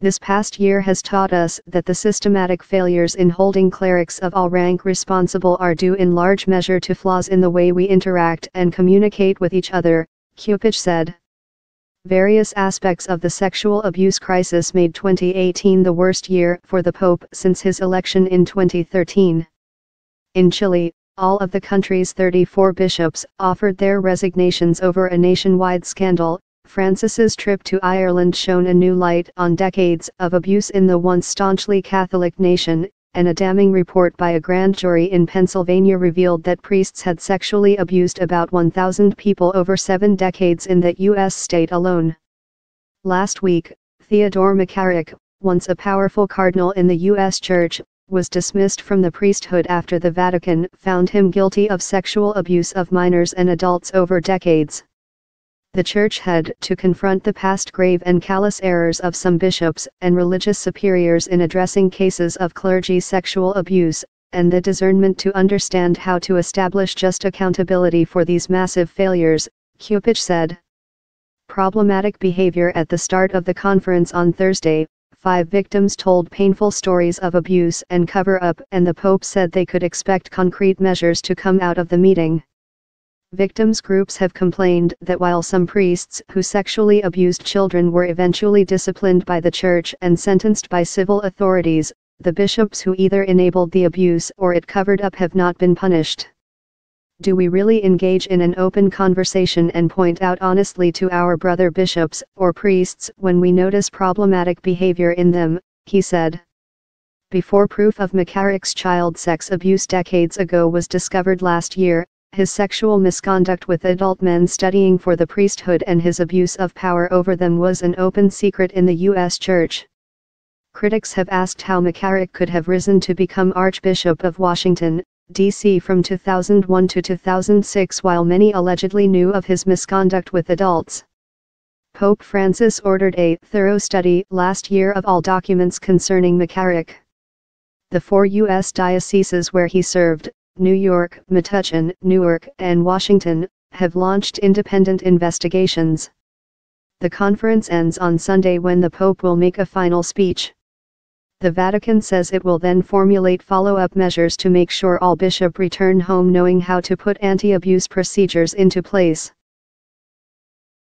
This past year has taught us that the systematic failures in holding clerics of all rank responsible are due in large measure to flaws in the way we interact and communicate with each other, Cupich said. Various aspects of the sexual abuse crisis made 2018 the worst year for the Pope since his election in 2013. In Chile, all of the country's 34 bishops offered their resignations over a nationwide scandal. Francis's trip to Ireland shone a new light on decades of abuse in the once staunchly Catholic nation, and a damning report by a grand jury in Pennsylvania revealed that priests had sexually abused about 1,000 people over 7 decades in that U.S. state alone. Last week, Theodore McCarrick, once a powerful cardinal in the U.S. Church, was dismissed from the priesthood after the Vatican found him guilty of sexual abuse of minors and adults over decades. The Church had to confront the past grave and callous errors of some bishops and religious superiors in addressing cases of clergy sexual abuse, and the discernment to understand how to establish just accountability for these massive failures, Cupich said. Problematic behavior at the start of the conference on Thursday, 5 victims told painful stories of abuse and cover-up, and the Pope said they could expect concrete measures to come out of the meeting. Victims' groups have complained that while some priests who sexually abused children were eventually disciplined by the Church and sentenced by civil authorities, the bishops who either enabled the abuse or it covered up have not been punished. Do we really engage in an open conversation and point out honestly to our brother bishops or priests when we notice problematic behavior in them? He said. Before proof of McCarrick's child sex abuse decades ago was discovered last year, his sexual misconduct with adult men studying for the priesthood and his abuse of power over them was an open secret in the U.S. Church. Critics have asked how McCarrick could have risen to become Archbishop of Washington, D.C. from 2001 to 2006 while many allegedly knew of his misconduct with adults. Pope Francis ordered a thorough study last year of all documents concerning McCarrick. The 4 U.S. dioceses where he served, New York, Metuchen, Newark, and Washington, have launched independent investigations. The conference ends on Sunday when the Pope will make a final speech. The Vatican says it will then formulate follow-up measures to make sure all bishops return home knowing how to put anti-abuse procedures into place.